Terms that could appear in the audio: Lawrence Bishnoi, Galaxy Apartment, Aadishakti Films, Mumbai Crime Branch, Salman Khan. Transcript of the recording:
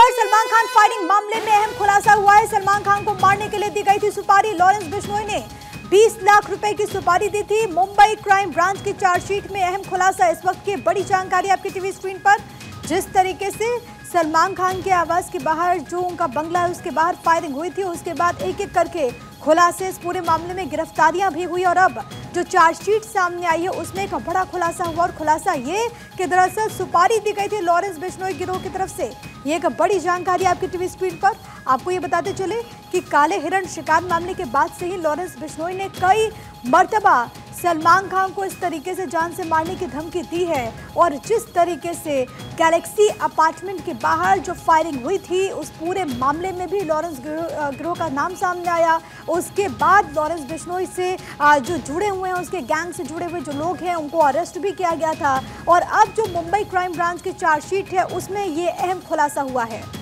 पर सलमान खान फायरिंग मामले में अहम खुलासा हुआ है। सलमान खान को मारने के लिए दी गई थी सुपारी। लॉरेंस बिश्नोई ने 20 लाख रुपए की सुपारी दी थी। मुंबई क्राइम ब्रांच की चार्जशीट में अहम खुलासा। इस वक्त की बड़ी जानकारी आपकी टीवी स्क्रीन पर। जिस तरीके से सलमान खान के आवास के बाहर जो उनका बंगला है उसके बाहर फायरिंग हुई थी, उसके बाद एक एक करके खुलासे, इस पूरे मामले में गिरफ्तारियां भी हुई और अब जो चार्जशीट सामने आई है उसमें एक बड़ा खुलासा हुआ। और खुलासा ये कि दरअसल सुपारी दी गई थी लॉरेंस बिश्नोई गिरोह की तरफ से। ये एक बड़ी जानकारी आपकी टीवी स्क्रीन पर। आपको ये बताते चले कि काले हिरण शिकार मामले के बाद से ही लॉरेंस बिश्नोई ने कई मर्तबा सलमान खान को इस तरीके से जान से मारने की धमकी दी है। और जिस तरीके से गैलेक्सी अपार्टमेंट के बाहर जो फायरिंग हुई थी उस पूरे मामले में भी लॉरेंस गिरोह का नाम सामने आया। उसके बाद लॉरेंस बिश्नोई से जो जुड़े हुए हैं, उसके गैंग से जुड़े हुए जो लोग हैं, उनको अरेस्ट भी किया गया था। और अब जो मुंबई क्राइम ब्रांच की चार्जशीट है उसमें ये अहम खुलासा हुआ है।